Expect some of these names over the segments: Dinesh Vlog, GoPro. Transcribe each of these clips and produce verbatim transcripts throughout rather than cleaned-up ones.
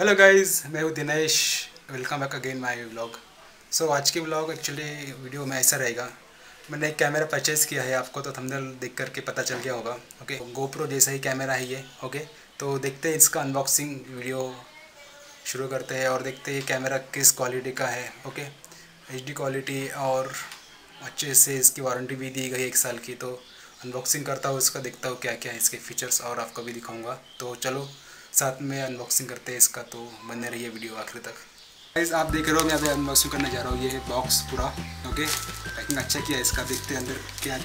Hello guys, मैं हूँ Dinesh. Welcome back again my vlog. So आज की व्लॉग एक्चुअली वीडियो में ऐसा रहेगा, मैंने एक कैमरा परचेज़ किया है, आपको तो थंबनेल देख करके पता चल गया होगा। ओके, गोप्रो जैसा ही कैमरा है ये। ओके, तो देखते हैं इसका अनबॉक्सिंग वीडियो शुरू करते हैं और देखते हैं कैमरा किस क्वालिटी का है। ओके, एच डी क्वालिटी और अच्छे से इसकी वारंटी भी दी गई एक साल की। तो अनबॉक्सिंग करता हूँ इसका, देखता हूँ क्या क्या है इसके फ़ीचर्स और आपको भी दिखाऊँगा। तो चलो साथ में अनबॉक्सिंग करते हैं इसका, तो बने रहिए वीडियो आखिर तक। गाइस, आप देख रहे हो मैं अभी अनबॉक्सिंग करने जा रहा हूँ। ये बॉक्स पूरा ओके, पैकिंग अच्छा किया इसका, देखते हैं अंदर क्या।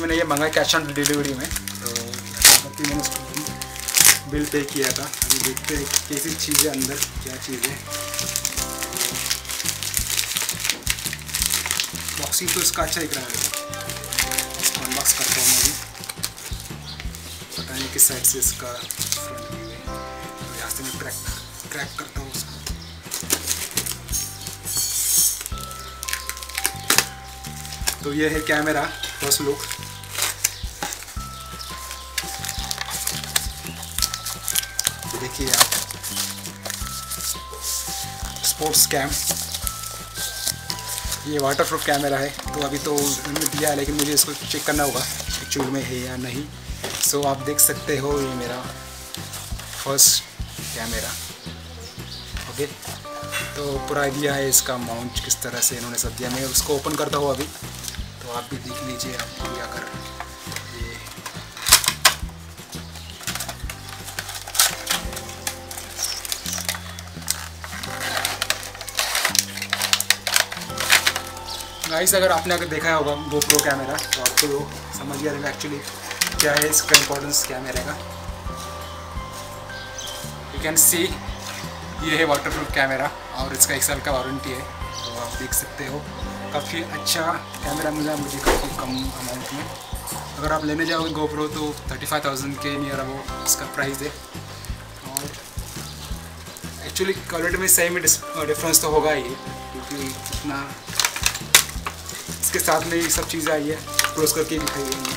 मैंने ये मंगाया कैश ऑन डिलीवरी में, तो मैंने उसको बिल पे किया था। अभी देखते हैं कैसी चीज़ें अंदर, क्या चीज़ें। बॉक्सिंग तो इसका अच्छा दिख रहा है, अनबॉक्स करता हूँ मैं भी। पता नहीं किस साइड से इसका फ्रंट व्यू है, तो यहाँ से मैं क्रैक क्रैक करता हूँ उसको। तो ये है कैमरा फर्स्ट लुक। देखिए आप, स्पोर्ट्स कैम, ये वाटरप्रूफ कैमरा है। तो अभी तो उन्होंने दिया है, लेकिन मुझे इसको चेक करना होगा एक्चुअल में है या नहीं। सो so, आप देख सकते हो ये मेरा फर्स्ट कैमरा। ओके, तो पूरा आइडिया है इसका, माउंट किस तरह से इन्होंने सब दिया। मैं उसको ओपन करता हूँ अभी, तो आप भी देख लीजिए आप क्या कर रहे हैं। गाइस, अगर आपने अगर देखा होगा गोप्रो कैमरा, तो आपको तो समझ गया रहेगा एक्चुअली क्या है इसका इम्पोर्टेंस कैमरे का। यू कैन सी ये है वाटरप्रूफ कैमरा और इसका एक साल का वारंटी है। तो आप देख सकते हो काफ़ी अच्छा कैमरा मिला मुझे, काफ़ी कम अमाउंट में। अगर आप लेने जाओगे गोप्रो तो थर्टी फाइव थाउजेंड के नियर वो इसका प्राइस है। और एक्चुअली क्वालिटी में सही में डिफरेंस तो होगा ही, क्योंकि इतना इसके साथ में ये सब चीज़ें आई है, क्लोज करके दिखाई गई है।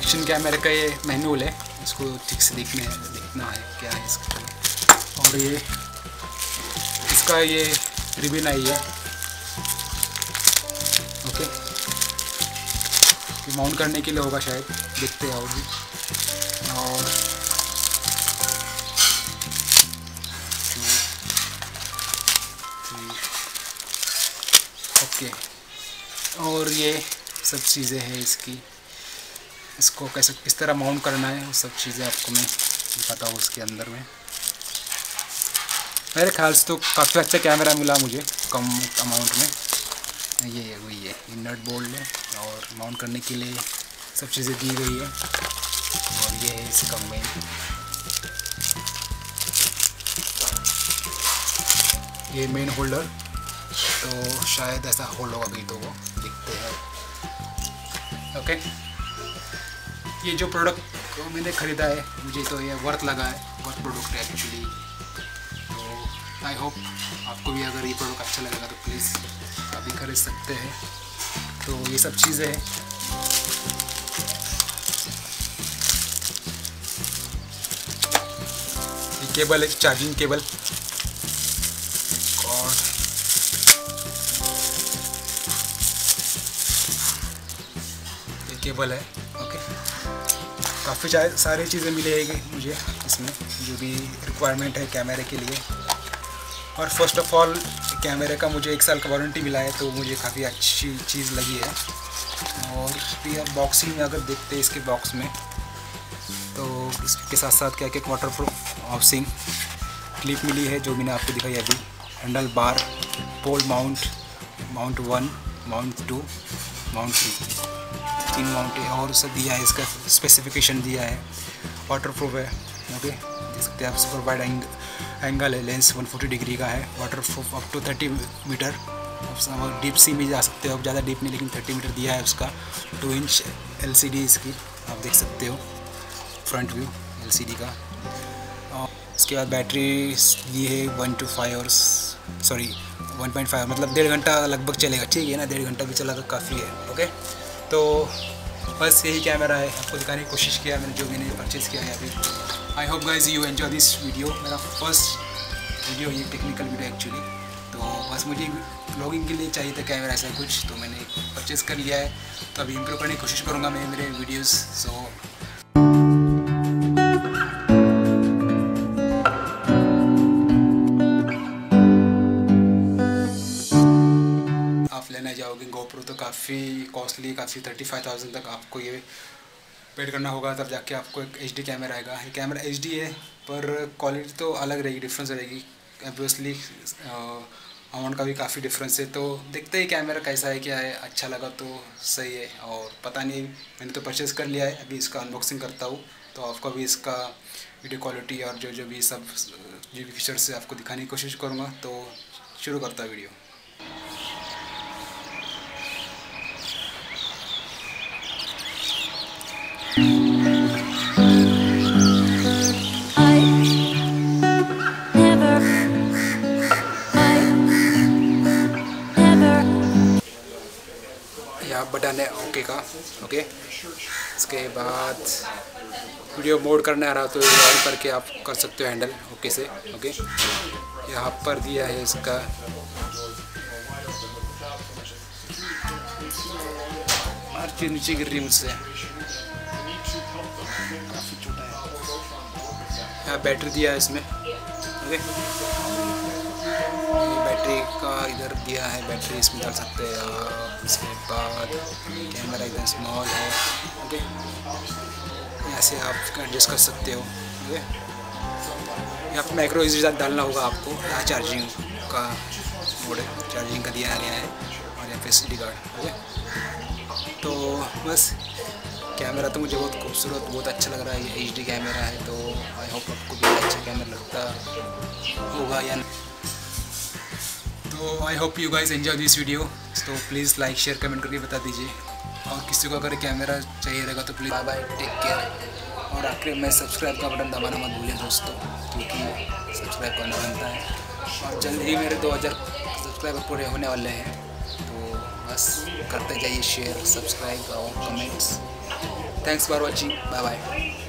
एक्शन कैमरे का ये मैनुअल है, इसको ठीक से देखने देखना है क्या है इसका। और ये इसका ये रिबिन आई है। ओके, ये माउंट करने के लिए होगा शायद, देखते हैं। और भी और और ये सब चीज़ें हैं इसकी, इसको कैसे किस तरह माउंट करना है वो सब चीज़ें आपको मैं बताता हूँ। उसके अंदर में मेरे ख्याल से तो काफ़ी अच्छा कैमरा मिला मुझे कम अमाउंट में। ये वही है, ये नट बोल्ट है और माउंट करने के लिए सब चीज़ें दी गई है। और ये है इसका मेन, ये मेन होल्डर, तो शायद ऐसा होल्ड होगा कहीं, तो वो दिखते हैं। ओके, ये जो प्रोडक्ट मैंने ख़रीदा है मुझे तो ये वर्थ लगा है, वर्थ प्रोडक्ट है एक्चुअली। तो आई होप आपको भी अगर ये प्रोडक्ट अच्छा लगेगा तो प्लीज़ आप भी खरीद सकते हैं। तो ये सब चीज़ें हैं। ये केबल है, चार्जिंग केबल। केबल है। ओके, काफ़ी सारी चीज़ें मिलेगी मुझे इसमें, जो भी रिक्वायरमेंट है कैमरे के लिए। और फर्स्ट ऑफ ऑल कैमरे का मुझे एक साल का वारंटी मिला है, तो मुझे काफ़ी अच्छी चीज़ लगी है। और फिर बॉक्सिंग में अगर देखते हैं इसके बॉक्स में, तो इसके साथ साथ क्या क्या वाटरप्रूफ हाउसिंग क्लिप मिली है, जो मैंने आपको दिखाई अभी। Handle bar, pole mount, mount one, mount two, mount three, तीन माउंट है। और सब दिया है, इसका स्पेसिफिकेशन दिया है। वाटरप्रूफ है। ओके, देख सकते हैं आप। सुपर वाइड एंगल है, लेंस वन फोर्टी डिग्री का है, waterproof up to thirty metre. आप डीप सी में जा सकते हो, आप ज़्यादा डीप नहीं, लेकिन थर्टी मीटर दिया है उसका। Two inch L C D इसकी आप देख सकते हो, front view L C D का। और उसके बाद बैटरी दी है वन टू फाइव और सॉरी वन पॉइंट फाइव मतलब डेढ़ घंटा लगभग चलेगा, ठीक है ना, डेढ़ घंटा भी चला काफ़ी है। ओके, तो बस यही कैमरा है, आपको दिखाने की कोशिश किया मैंने जो मैंने परचेज़ किया है अभी। I hope guys you enjoy this video, मेरा फर्स्ट वीडियो ये टेक्निकल वीडियो एक्चुअली। तो बस मुझे ब्लॉगिंग के लिए चाहिए था कैमरा ऐसा कुछ, तो मैंने परचेज़ कर लिया है, तो अभी इम्प्रूव करने की कोशिश करूँगा मैं मेरे वीडियोज़। सो जाओगे GoPro तो काफ़ी कॉस्टली, काफ़ी थर्टी फाइव थाउजेंड तक आपको ये पेड करना होगा, तब जाके आपको एक एच डी कैमरा आएगा। ये कैमरा एच डी है पर क्वालिटी तो अलग रहेगी, डिफरेंस रहेगी ऑब्वियसली, अमाउंट का भी काफ़ी डिफरेंस है। तो देखते ही कैमरा कैसा है, क्या है, अच्छा लगा तो सही है, और पता नहीं मैंने तो परचेज़ कर लिया है, अभी इसका अनबॉक्सिंग करता हूँ। तो आपको भी इसका वीडियो क्वालिटी और जो जो भी सब जो भी फीचर्स है आपको दिखाने की कोशिश करूँगा। तो शुरू करता है वीडियो। बटन है ओके का, ओके। इसके बाद वीडियो मोड करने आ रहा तो ऑन करके आप कर सकते हो हैंडल ओके से, ओके। यहाँ पर दिया है इसका हर चीज नीचे गिर रही मुझसे। यहाँ बैटरी दिया है इसमें, ओके। बैटरी का इधर दिया है, बैटरी इसमें डाल सकते हैं आप। इसके बाद कैमरा एकदम स्मॉल है, ओके, ऐसे आप एडजस्ट कर सकते हो, ओके। यहाँ पर माइक्रो यूज डालना होगा आपको। यहाँ चार्जिंग का मोड है, चार्जिंग का दिया गया है, और यहाँ पे एसडी कार्ड, ओके। तो बस कैमरा तो मुझे बहुत खूबसूरत, बहुत अच्छा लग रहा है, ये एच डी कैमरा है। तो आई होप आपको भी अच्छा कैमरा लगता होगा या नहीं। तो I hope you guys enjoy this video. तो प्लीज़ लाइक शेयर कमेंट करके बता दीजिए, और किसी को अगर कैमरा चाहिए रहेगा तो please bye bye, take care. और आखिर में सब्सक्राइब का बटन दबाना मत भूलिए दोस्तों, क्योंकि सब्सक्राइब करना बनता है, और जल्द ही मेरे दो हज़ार सब्सक्राइबर पूरे होने वाले हैं। तो बस करते जाइए शेयर, सब्सक्राइब और comments. Thanks for watching, bye bye.